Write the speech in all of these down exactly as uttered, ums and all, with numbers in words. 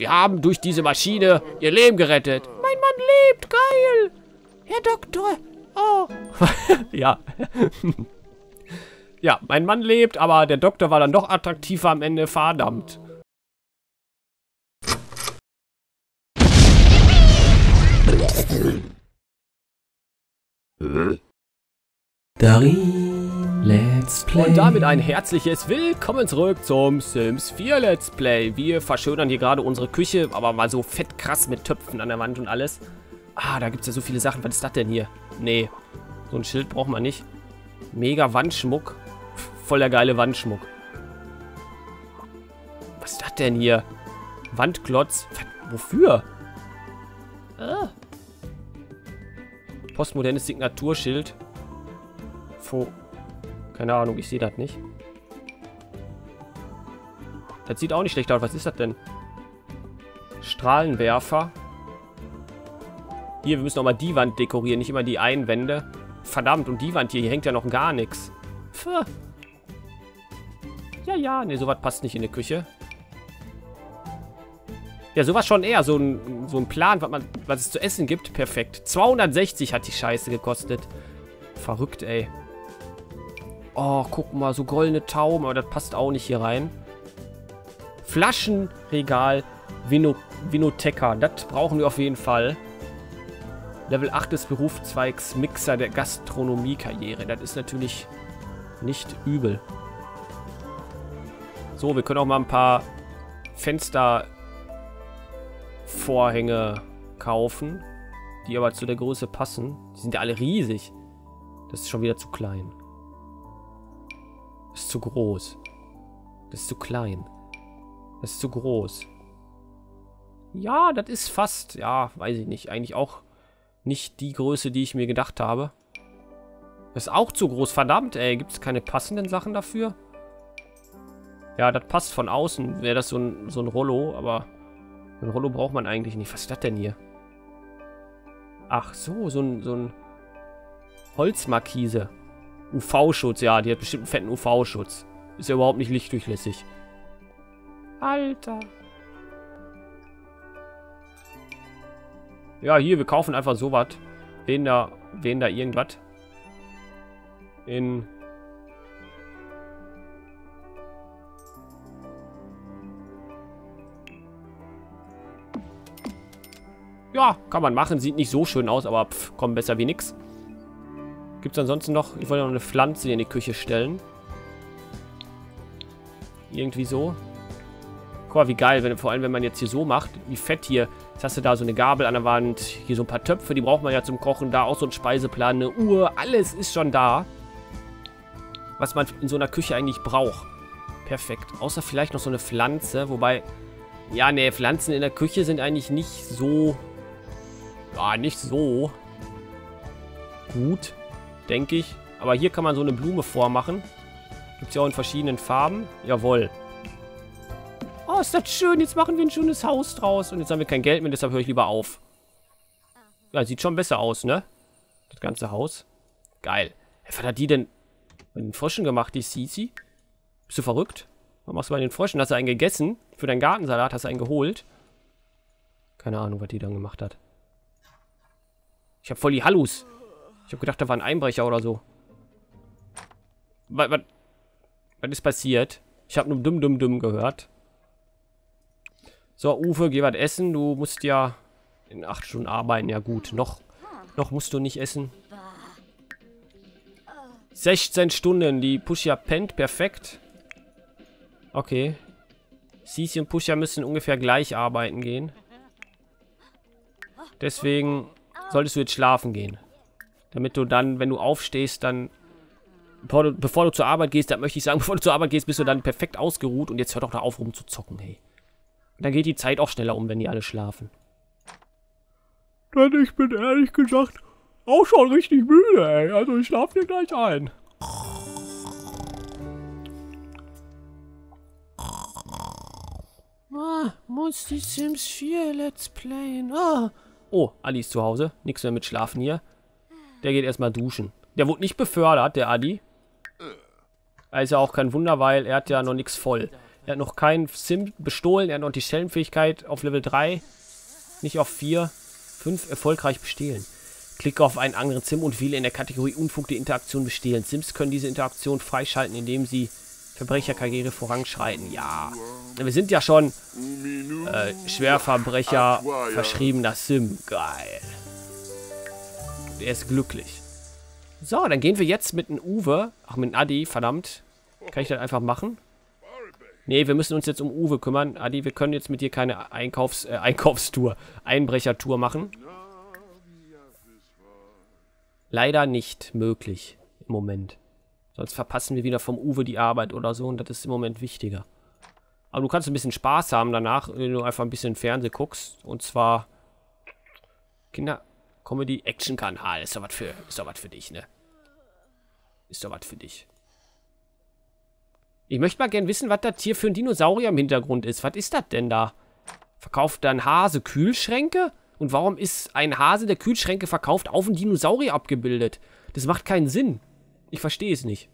Wir haben durch diese Maschine ihr Leben gerettet. Mein Mann lebt, geil. Herr Doktor. Oh. Ja. Ja, mein Mann lebt, aber der Doktor war dann doch attraktiver am Ende. Verdammt. Let's Play. Und damit ein herzliches Willkommen zurück zum Sims vier Let's Play. Wir verschönern hier gerade unsere Küche, aber mal so fett krass mit Töpfen an der Wand und alles. Ah, da gibt es ja so viele Sachen. Was ist das denn hier? Nee, so ein Schild braucht man nicht. Mega Wandschmuck. Voll der geile Wandschmuck. Was ist das denn hier? Wandklotz. Was? Wofür? Ah. Postmodernes Signaturschild. Vor. Keine Ahnung, ich sehe das nicht. Das sieht auch nicht schlecht aus. Was ist das denn? Strahlenwerfer. Hier, wir müssen nochmal die Wand dekorieren, nicht immer die Einwände. Verdammt, und die Wand hier, hier hängt ja noch gar nichts. Pff. Ja, ja, ne, sowas passt nicht in die Küche. Ja, sowas schon eher. So ein, so ein Plan, was, man, was es zu essen gibt. Perfekt. zweihundertsechzig hat die Scheiße gekostet. Verrückt, ey. Oh, guck mal, so goldene Tauben, aber das passt auch nicht hier rein. Flaschenregal, Vino, Vinoteca, das brauchen wir auf jeden Fall. Level acht des Berufszweigs Mixer der Gastronomiekarriere, das ist natürlich nicht übel. So, wir können auch mal ein paar Fenstervorhänge kaufen, die aber zu der Größe passen. Die sind ja alle riesig. Das ist schon wieder zu klein. Das ist zu groß. Das ist zu klein. Das ist zu groß. Ja, das ist fast... Ja, weiß ich nicht. Eigentlich auch nicht die Größe, die ich mir gedacht habe. Das ist auch zu groß. Verdammt, ey. Gibt es keine passenden Sachen dafür? Ja, das passt von außen. Wäre das so ein, so ein Rollo. Aber ein Rollo braucht man eigentlich nicht. Was ist das denn hier? Ach so, so ein, so ein Holzmarkise. U V-Schutz, ja, die hat bestimmt einen fetten U V-Schutz. Ist ja überhaupt nicht lichtdurchlässig. Alter. Ja, hier, wir kaufen einfach sowas. Wen da, wen da irgendwas. In... Ja, kann man machen. Sieht nicht so schön aus, aber pff, kommt besser wie nix. Gibt es ansonsten noch... Ich wollte noch eine Pflanze in die Küche stellen. Irgendwie so. Guck mal, wie geil. Wenn, vor allem, wenn man jetzt hier so macht. Wie fett hier. Jetzt hast du da so eine Gabel an der Wand. Hier so ein paar Töpfe. Die braucht man ja zum Kochen. Da auch so ein Speiseplan. Eine Uhr. Alles ist schon da. Was man in so einer Küche eigentlich braucht. Perfekt. Außer vielleicht noch so eine Pflanze. Wobei... Ja, ne. Pflanzen in der Küche sind eigentlich nicht so... Ja, nicht so... Gut. Denke ich. Aber hier kann man so eine Blume vormachen. Gibt es ja auch in verschiedenen Farben. Jawohl. Oh, ist das schön. Jetzt machen wir ein schönes Haus draus. Und jetzt haben wir kein Geld mehr, deshalb höre ich lieber auf. Ja, sieht schon besser aus, ne? Das ganze Haus. Geil. Was hat die denn mit den Fröschen gemacht, die Sisi? Bist du verrückt? Was machst du bei den Fröschen? Hast du einen gegessen? Für deinen Gartensalat hast du einen geholt? Keine Ahnung, was die dann gemacht hat. Ich habe voll die Hallus. Ich habe gedacht, da war ein Einbrecher oder so. Was, was, was ist passiert? Ich habe nur dumm, dumm, dumm gehört. So, Uwe, geh was essen. Du musst ja in acht Stunden arbeiten. Ja gut, noch, noch musst du nicht essen. sechzehn Stunden. Die Pusher pennt. Perfekt. Okay. Sisi und Pusher müssen ungefähr gleich arbeiten gehen. Deswegen solltest du jetzt schlafen gehen. Damit du dann, wenn du aufstehst, dann, bevor du, bevor du zur Arbeit gehst, dann möchte ich sagen, bevor du zur Arbeit gehst, bist du dann perfekt ausgeruht. Und jetzt hör doch da auf, rumzuzocken, hey. Und dann geht die Zeit auch schneller um, wenn die alle schlafen. Denn ich bin ehrlich gesagt auch schon richtig müde, ey. Also ich schlafe dir gleich ein. Ah, muss die Sims vier Let's Playen. Ah. Oh, Ali ist zu Hause. Nix mehr mit Schlafen hier. Der geht erstmal duschen. Der wurde nicht befördert, der Adi. Also auch kein Wunder, weil er hat ja noch nichts voll. Er hat noch keinen Sim bestohlen. Er hat noch die Stellenfähigkeit auf Level drei. Nicht auf vier. fünf erfolgreich bestehlen. Klicke auf einen anderen Sim und wähle in der Kategorie Unfug die Interaktion bestehlen. Sims können diese Interaktion freischalten, indem sie Verbrecherkarriere voranschreiten. Ja. Wir sind ja schon äh, Schwerverbrecher verschriebener Sim. Geil. Er ist glücklich. So, dann gehen wir jetzt mit einem Uwe. Ach, mit einem Adi, verdammt. Kann ich das einfach machen? Nee, wir müssen uns jetzt um Uwe kümmern. Adi, wir können jetzt mit dir keine Einkaufs äh, Einkaufstour, Einbrechertour machen. Leider nicht möglich im Moment. Sonst verpassen wir wieder vom Uwe die Arbeit oder so. Und das ist im Moment wichtiger. Aber du kannst ein bisschen Spaß haben danach, wenn du einfach ein bisschen Fernsehen guckst. Und zwar Kinder... Comedy-Action-Kanal. Ist doch was für, ist doch was für dich, ne? Ist doch was für dich. Ich möchte mal gern wissen, was das hier für ein Dinosaurier im Hintergrund ist. Was ist das denn da? Verkauft da ein Hase Kühlschränke? Und warum ist ein Hase, der Kühlschränke verkauft, auf einen Dinosaurier abgebildet? Das macht keinen Sinn. Ich verstehe es nicht.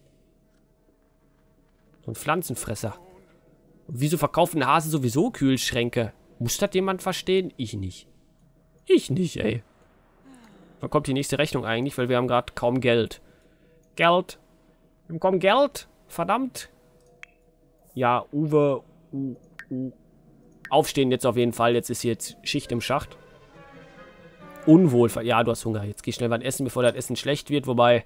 So ein Pflanzenfresser. Und wieso verkauft ein Hase sowieso Kühlschränke? Muss das jemand verstehen? Ich nicht. Ich nicht, ey. Wann kommt die nächste Rechnung eigentlich? Weil wir haben gerade kaum Geld. Geld. Wir haben kaum Geld. Verdammt. Ja, Uwe. U, U. Aufstehen jetzt auf jeden Fall. Jetzt ist jetzt Schicht im Schacht. Unwohlver... Ja, du hast Hunger. Jetzt geh schnell was essen, bevor das Essen schlecht wird. Wobei,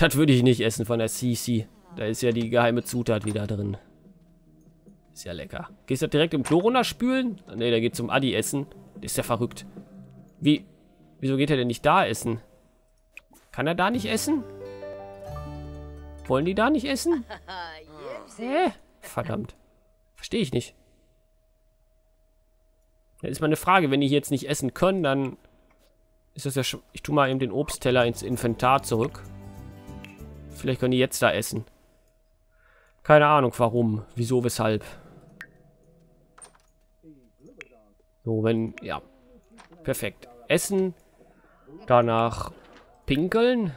das würde ich nicht essen von der Sisi. Da ist ja die geheime Zutat wieder drin. Ist ja lecker. Gehst du das direkt im Klo runterspülen? Ne, der geht zum Adi essen. Der ist ja verrückt. Wie... Wieso geht er denn nicht da essen? Kann er da nicht essen? Wollen die da nicht essen? Hä? Verdammt. Verstehe ich nicht. Das ist mal eine Frage. Wenn die jetzt nicht essen können, dann ist das ja schon... Ich tue mal eben den Obstteller ins Inventar zurück. Vielleicht können die jetzt da essen. Keine Ahnung, warum. Wieso, weshalb. So, wenn... Ja. Perfekt. Essen, danach pinkeln.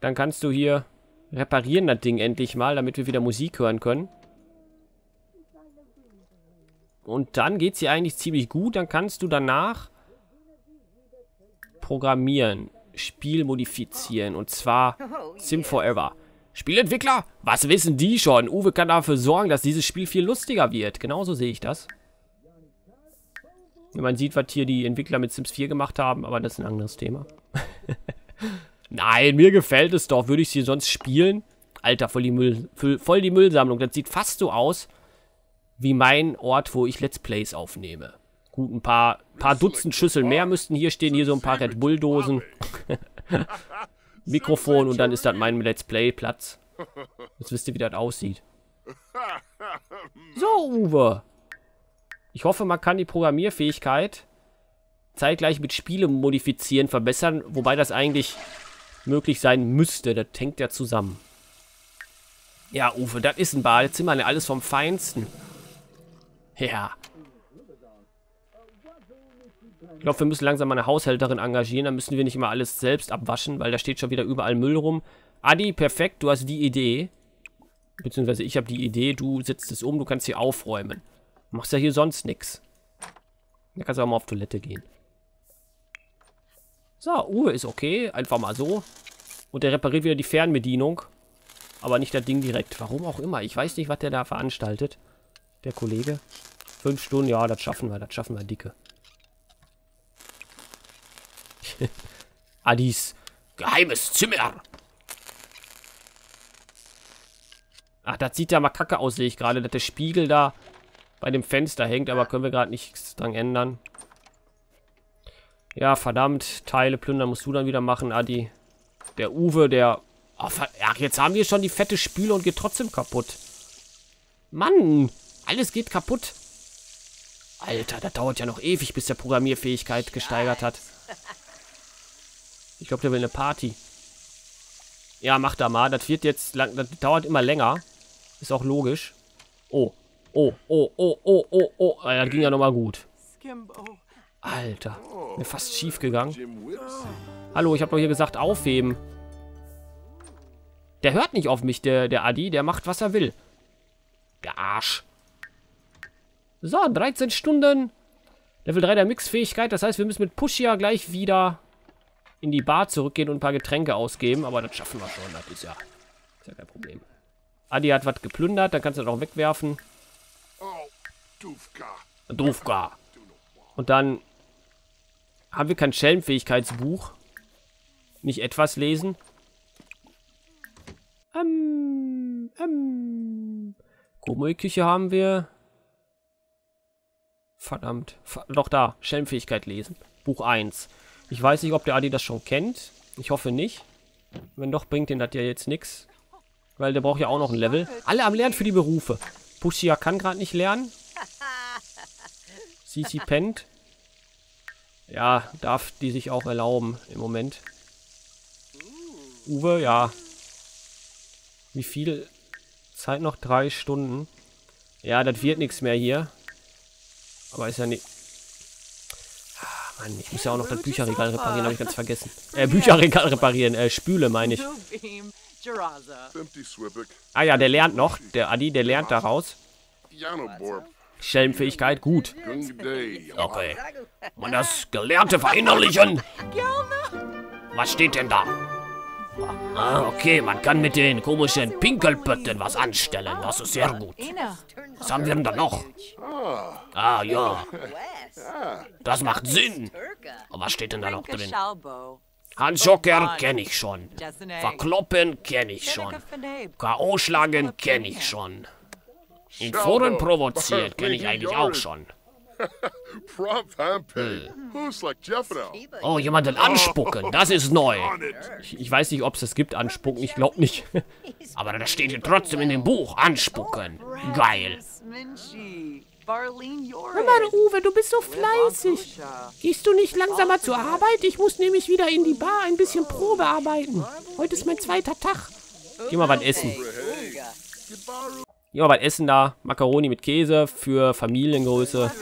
Dann kannst du hier reparieren das Ding endlich mal, damit wir wieder Musik hören können. Und dann geht es dir eigentlich ziemlich gut. Dann kannst du danach programmieren, Spiel modifizieren und zwar Sim Forever. Spielentwickler, was wissen die schon? Uwe kann dafür sorgen, dass dieses Spiel viel lustiger wird. Genauso sehe ich das. Man sieht, was hier die Entwickler mit Sims vier gemacht haben, aber das ist ein anderes Thema. Nein, mir gefällt es doch. Würde ich sie sonst spielen? Alter, voll die, Müll, voll die Müllsammlung. Das sieht fast so aus wie mein Ort, wo ich Let's Plays aufnehme. Gut, ein paar, paar Dutzend Schüsseln mehr müssten hier stehen. Hier so ein paar Red Bull-Dosen. Mikrofon und dann ist das mein Let's Play-Platz. Jetzt wisst ihr, wie das aussieht. So, Uwe. Ich hoffe, man kann die Programmierfähigkeit zeitgleich mit Spiele modifizieren, verbessern, wobei das eigentlich möglich sein müsste. Das hängt ja zusammen. Ja, Uwe, das ist ein Badezimmer, alles vom Feinsten. Ja. Ich glaube, wir müssen langsam mal eine Haushälterin engagieren, dann müssen wir nicht immer alles selbst abwaschen, weil da steht schon wieder überall Müll rum. Adi, perfekt, du hast die Idee. Beziehungsweise ich habe die Idee, du setzt es um, du kannst hier aufräumen. Machst ja hier sonst nichts. Da kannst du auch mal auf Toilette gehen. So, Uwe ist okay. Einfach mal so. Und der repariert wieder die Fernbedienung. Aber nicht das Ding direkt. Warum auch immer. Ich weiß nicht, was der da veranstaltet. Der Kollege. Fünf Stunden, ja, das schaffen wir. Das schaffen wir, Dicke. Adis. Geheimes Zimmer. Ach, das sieht ja mal kacke aus, sehe ich gerade. Dass der Spiegel da... bei dem Fenster hängt, aber können wir gerade nichts dran ändern. Ja, verdammt. Teile plündern musst du dann wieder machen, Adi. Der Uwe, der... Ach, jetzt haben wir schon die fette Spüle und geht trotzdem kaputt. Mann, alles geht kaputt. Alter, das dauert ja noch ewig, bis der Programmierfähigkeit gesteigert hat. Ich glaube, der will eine Party. Ja, mach da mal. Das wird jetzt lang... Das dauert immer länger. Ist auch logisch. Oh. Oh, oh, oh, oh, oh, oh. Das ging ja nochmal gut. Alter. Mir fast schief gegangen. Hallo, ich habe doch hier gesagt, aufheben. Der hört nicht auf mich, der, der Adi. Der macht, was er will. Gearsch. So, dreizehn Stunden. Level drei der Mixfähigkeit. Das heißt, wir müssen mit Pushia gleich wieder in die Bar zurückgehen und ein paar Getränke ausgeben. Aber das schaffen wir schon. Das ist ja, ist ja kein Problem. Adi hat was geplündert. Dann kannst du das auch wegwerfen. Dufka. Und dann haben wir kein Schelmfähigkeitsbuch. Nicht etwas lesen. Ähm, ähm. Komoi-Küche haben wir. Verdammt. Ver Doch da. Schelmfähigkeit lesen. Buch eins. Ich weiß nicht, ob der Adi das schon kennt. Ich hoffe nicht. Wenn doch, bringt den das ja jetzt nichts. Weil der braucht ja auch noch ein Level. Alle am Lernen für die Berufe. Pushia kann gerade nicht lernen. Sisi pennt. Ja, darf die sich auch erlauben im Moment. Uwe, ja. Wie viel Zeit noch? Drei Stunden. Ja, das wird nichts mehr hier. Aber ist ja nicht... Ah, Mann, ich muss ja auch noch das Bücherregal reparieren, habe ich ganz vergessen. Äh, Bücherregal reparieren, äh, Spüle meine ich. Ah ja, der lernt noch, der Adi, der lernt daraus. Schelmfähigkeit, gut. Okay. Man, das Gelernte verinnerlichen. Was steht denn da? Ah, okay, man kann mit den komischen Pinkelpötten was anstellen. Das ist sehr gut. Was haben wir denn da noch? Ah, ja. Das macht Sinn. Aber was steht denn da noch drin? Handjoker kenne ich schon. Verkloppen kenne ich schon. K O schlagen kenne ich schon. In Foren provoziert kenne ich eigentlich auch schon. Oh, jemanden anspucken, das ist neu. Ich, ich weiß nicht, ob es das gibt, anspucken, ich glaube nicht. Aber das steht hier trotzdem in dem Buch, anspucken. Geil. Hör mal, Uwe, du bist so fleißig. Gehst du nicht langsamer zur Arbeit? Ich muss nämlich wieder in die Bar ein bisschen Probe arbeiten. Heute ist mein zweiter Tag. Geh mal was essen. Geh mal was essen da. Macaroni mit Käse für Familiengröße.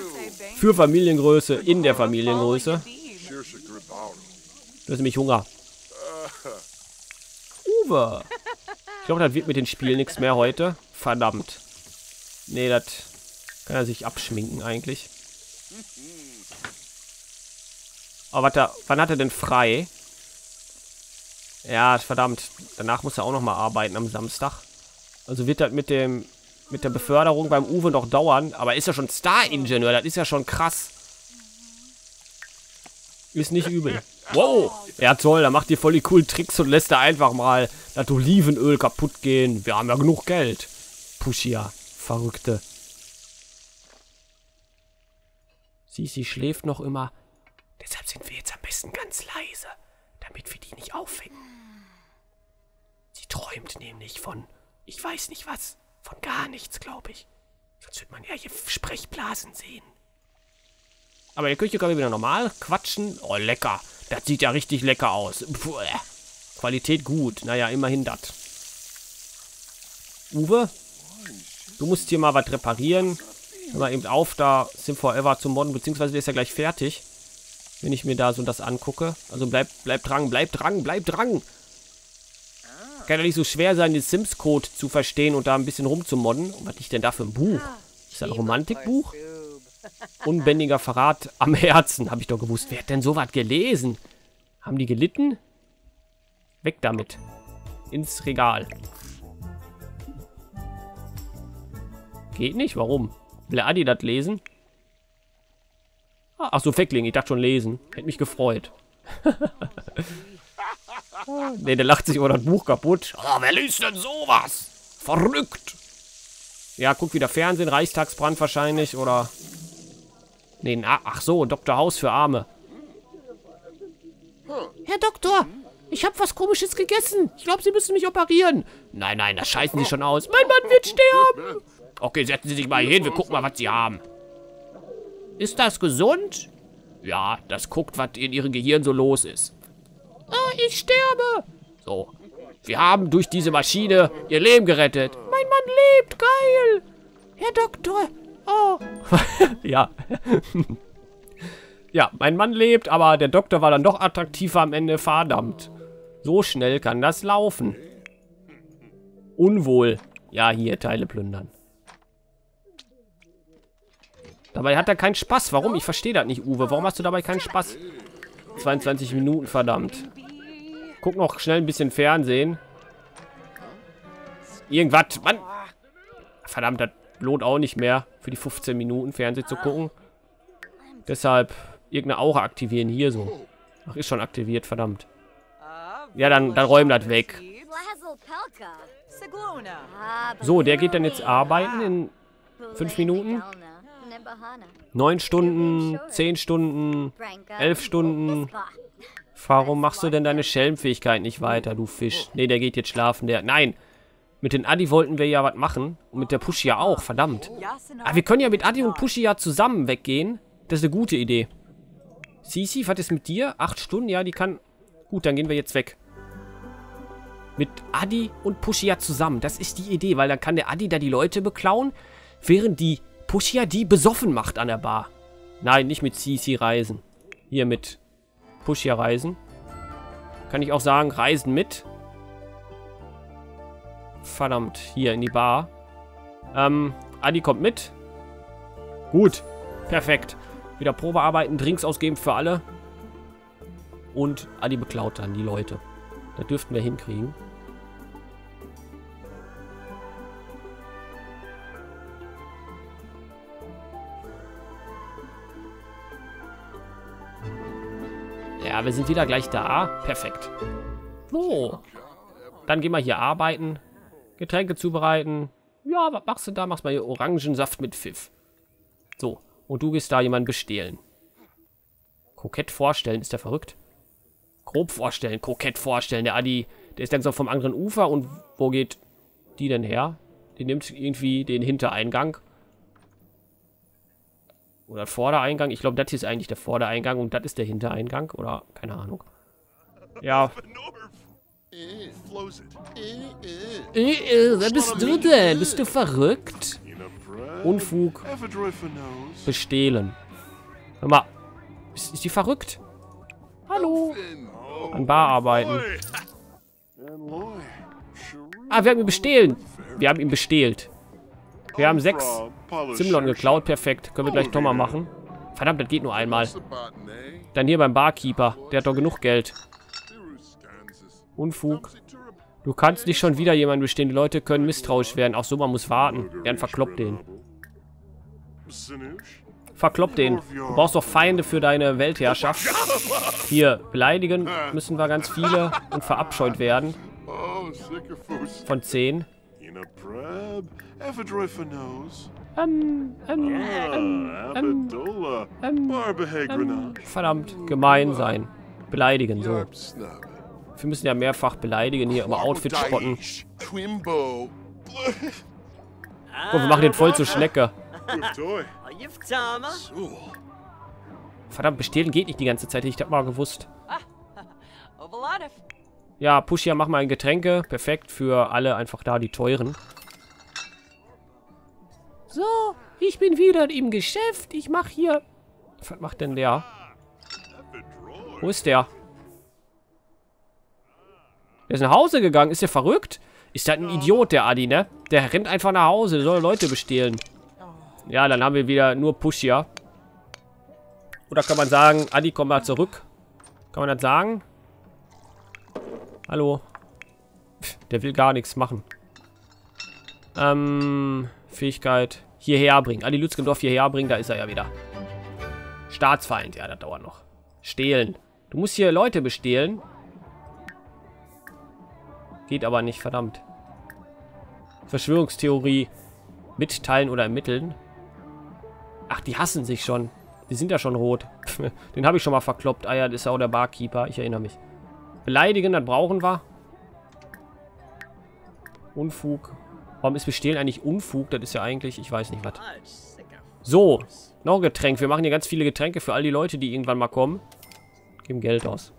Für Familiengröße, in der Familiengröße. Du hast nämlich Hunger. Uwe. Ich glaube, das wird mit den Spielen nichts mehr heute. Verdammt. Nee, das kann er sich abschminken eigentlich. Aber warte, wann hat er denn frei? Ja, verdammt. Danach muss er auch nochmal arbeiten am Samstag. Also wird das mit dem... mit der Beförderung beim Uwe noch dauern. Aber ist ja schon Star-Ingenieur. Das ist ja schon krass. Ist nicht übel. Wow. Ja toll, da macht ihr voll die coolen Tricks und lässt da einfach mal das Olivenöl kaputt gehen. Wir haben ja genug Geld. Pushia, Verrückte. Sie, sie schläft noch immer. Deshalb sind wir jetzt am besten ganz leise, damit wir die nicht aufwecken. Sie träumt nämlich von, ich weiß nicht was. Von gar nichts, glaube ich. Sonst wird man ja hier Sprechblasen sehen. Aber in der Küche können wir wieder normal quatschen. Oh, lecker. Das sieht ja richtig lecker aus. Puh, äh. Qualität gut. Naja, immerhin das. Uwe, du musst hier mal was reparieren. Hör mal eben auf, da Sim Forever zu modden. Beziehungsweise der ist ja gleich fertig. Wenn ich mir da so das angucke. Also bleib, bleib dran, bleib dran, bleib dran. Kann ja nicht so schwer sein, den Sims-Code zu verstehen und da ein bisschen rumzumodden. Und was ist denn da für ein Buch? Ist das ein Romantikbuch? Unbändiger Verrat am Herzen, habe ich doch gewusst. Wer hat denn sowas gelesen? Haben die gelitten? Weg damit. Ins Regal. Geht nicht? Warum? Will der Adi das lesen? Ach so, Feckling. Ich dachte schon lesen. Hätte mich gefreut. Ne, der lacht sich über das Buch kaputt. Oh, wer liest denn sowas? Verrückt. Ja, guck wieder Fernsehen, Reichstagsbrand wahrscheinlich, oder... Ne, ach so, Doktor Haus für Arme. Herr Doktor, ich habe was Komisches gegessen. Ich glaube, Sie müssen mich operieren. Nein, nein, das scheißen Sie schon aus. Mein Mann wird sterben. Okay, setzen Sie sich mal hin, wir gucken mal, was Sie haben. Ist das gesund? Ja, das guckt, was in Ihrem Gehirn so los ist. Oh, ich sterbe. So. Wir haben durch diese Maschine ihr Leben gerettet. Mein Mann lebt. Geil. Herr Doktor. Oh. Ja. Ja, mein Mann lebt, aber der Doktor war dann doch attraktiver am Ende. Verdammt. So schnell kann das laufen. Unwohl. Ja, hier, Teile plündern. Dabei hat er keinen Spaß. Warum? Ich verstehe das nicht, Uwe. Warum hast du dabei keinen Spaß? zweiundzwanzig Minuten, verdammt. Guck noch schnell ein bisschen Fernsehen. Irgendwas, Mann. Verdammt, das lohnt auch nicht mehr, für die fünfzehn Minuten Fernsehen zu gucken. Deshalb irgendeine Aura aktivieren hier so. Ach, ist schon aktiviert, verdammt. Ja, dann, dann räumen das weg. So, der geht dann jetzt arbeiten in fünf Minuten. neun Stunden, zehn Stunden, elf Stunden. Warum machst du denn deine Schelmfähigkeit nicht weiter, du Fisch? Ne, der geht jetzt schlafen, der... Nein! Mit den Adi wollten wir ja was machen. Und mit der Pushy ja auch, verdammt. Aber wir können ja mit Adi und Pushy ja zusammen weggehen. Das ist eine gute Idee. Sisi, was ist mit dir? acht Stunden? Ja, die kann... Gut, dann gehen wir jetzt weg. Mit Adi und Pushy ja zusammen. Das ist die Idee, weil dann kann der Adi da die Leute beklauen, während die Pushy ja die besoffen macht an der Bar. Nein, nicht mit Sisi reisen. Hier mit Pushy ja reisen. Kann ich auch sagen, reisen mit... Verdammt, hier in die Bar. Ähm, Adi kommt mit. Gut, perfekt. Wieder Probearbeiten, Drinks ausgeben für alle. Und Adi beklaut dann die Leute. Das dürften wir hinkriegen. Ja, wir sind wieder gleich da. Perfekt. So. Dann gehen wir hier arbeiten. Getränke zubereiten. Ja, was machst du da? Machst mal hier Orangensaft mit Pfiff. So, und du gehst da jemanden bestehlen. Kokett vorstellen, ist der verrückt? Grob vorstellen, kokett vorstellen. Der Adi, der ist langsam vom anderen Ufer. Und wo geht die denn her? Die nimmt irgendwie den Hintereingang. Oder Vordereingang. Ich glaube, das hier ist eigentlich der Vordereingang und das ist der Hintereingang. Oder, keine Ahnung. Ja... Wer bist du denn? Bist du verrückt? Unfug. Bestehlen. Hör mal. Ist, ist die verrückt? Hallo. An Bar arbeiten. Ah, wir haben ihn bestehlen. Wir haben ihn bestehlt. Wir haben sechs Simlon geklaut. Perfekt. Können wir gleich nochmal machen. Verdammt, das geht nur einmal. Dann hier beim Barkeeper. Der hat doch genug Geld. Unfug. Du kannst nicht schon wieder jemanden bestehen. Die Leute können misstrauisch werden. Auch so, man muss warten. Dann verkloppt den. Verkloppt den. Du brauchst doch Feinde für deine Weltherrschaft. Hier, beleidigen müssen wir ganz viele und verabscheut werden. Von zehn. Ähm, ähm, ähm, ähm, ähm, verdammt, gemein sein. Beleidigen, so. Wir müssen ja mehrfach beleidigen hier, aber Outfit spotten. Und wir machen den voll zur Schnecke. Verdammt, bestehlen geht nicht die ganze Zeit. Ich hab mal gewusst. Ja, Pushia, mach mal ein Getränke. Perfekt für alle, einfach da die teuren. So, ich bin wieder im Geschäft. Ich mach hier... Was macht denn der? Wo ist der? Der ist nach Hause gegangen. Ist der verrückt? Ist das ein Idiot, der Adi, ne? Der rennt einfach nach Hause. Der soll Leute bestehlen. Ja, dann haben wir wieder nur Pushia. Oder kann man sagen, Adi, komm mal zurück. Kann man das sagen? Hallo. Pff, der will gar nichts machen. Ähm, Fähigkeit. Hierher bringen. Adi Lützgendorf hierher bringen. Da ist er ja wieder. Staatsfeind. Ja, das dauert noch. Stehlen. Du musst hier Leute bestehlen. Geht aber nicht, verdammt. Verschwörungstheorie mitteilen oder ermitteln. Ach, die hassen sich schon. Die sind ja schon rot. Den habe ich schon mal verkloppt. Ah ja, das ist auch der Barkeeper. Ich erinnere mich. Beleidigen, das brauchen wir. Unfug. Warum ist Bestehlen eigentlich Unfug? Das ist ja eigentlich, ich weiß nicht was. So, noch ein Getränk. Wir machen hier ganz viele Getränke für all die Leute, die irgendwann mal kommen. Geben Geld aus.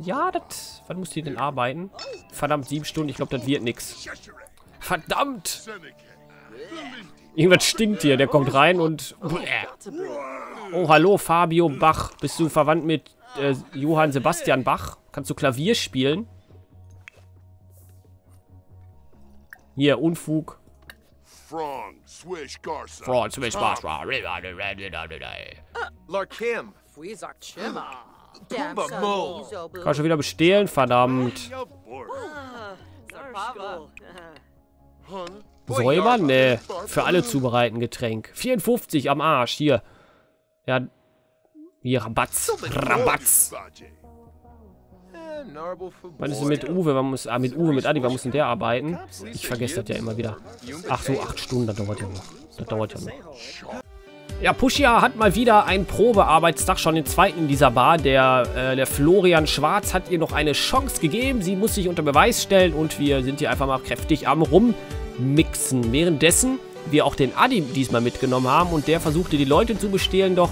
Ja, das... Wann muss die denn arbeiten? Verdammt, sieben Stunden. Ich glaube, das wird nichts. Verdammt! Irgendwas stinkt hier. Der kommt rein und... Oh, hallo, Fabio Bach. Bist du verwandt mit äh, Johann Sebastian Bach? Kannst du Klavier spielen? Hier, Unfug. Frog, Swish, Garza. Frog, Swish, Garza. Larkim. Kann schon wieder bestehlen, verdammt. Säubern? Ne. Für alle zubereiten Getränk. vierundfünfzig am Arsch, hier. Ja. Hier, Rabatz. Rabatz. Was ist denn mit Uwe? Man muss, ah, mit Uwe, mit Adi, man muss denn der arbeiten? Ich vergesse das ja immer wieder. Ach so, acht Stunden, das dauert ja noch. Das dauert ja noch. Ja, Pushia hat mal wieder einen Probearbeitstag, schon den zweiten in dieser Bar. Der, äh, der Florian Schwarz hat ihr noch eine Chance gegeben. Sie muss sich unter Beweis stellen und wir sind hier einfach mal kräftig am Rummixen. Währenddessen wir auch den Adi diesmal mitgenommen haben und der versuchte, die Leute zu bestehlen, doch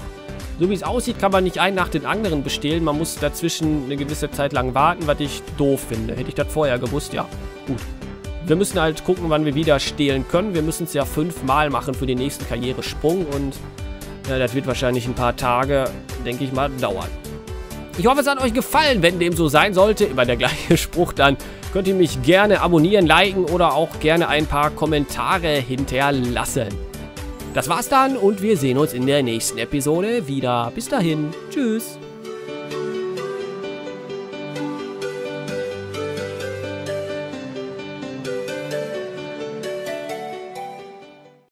so wie es aussieht, kann man nicht einen nach den anderen bestehlen. Man muss dazwischen eine gewisse Zeit lang warten, was ich doof finde. Hätte ich das vorher gewusst, ja, gut. Wir müssen halt gucken, wann wir wieder stehlen können. Wir müssen es ja fünfmal machen für den nächsten Karrieresprung. Und ja, das wird wahrscheinlich ein paar Tage, denke ich mal, dauern. Ich hoffe, es hat euch gefallen. Wenn dem so sein sollte, immer der gleiche Spruch, dann könnt ihr mich gerne abonnieren, liken oder auch gerne ein paar Kommentare hinterlassen. Das war's dann und wir sehen uns in der nächsten Episode wieder. Bis dahin. Tschüss.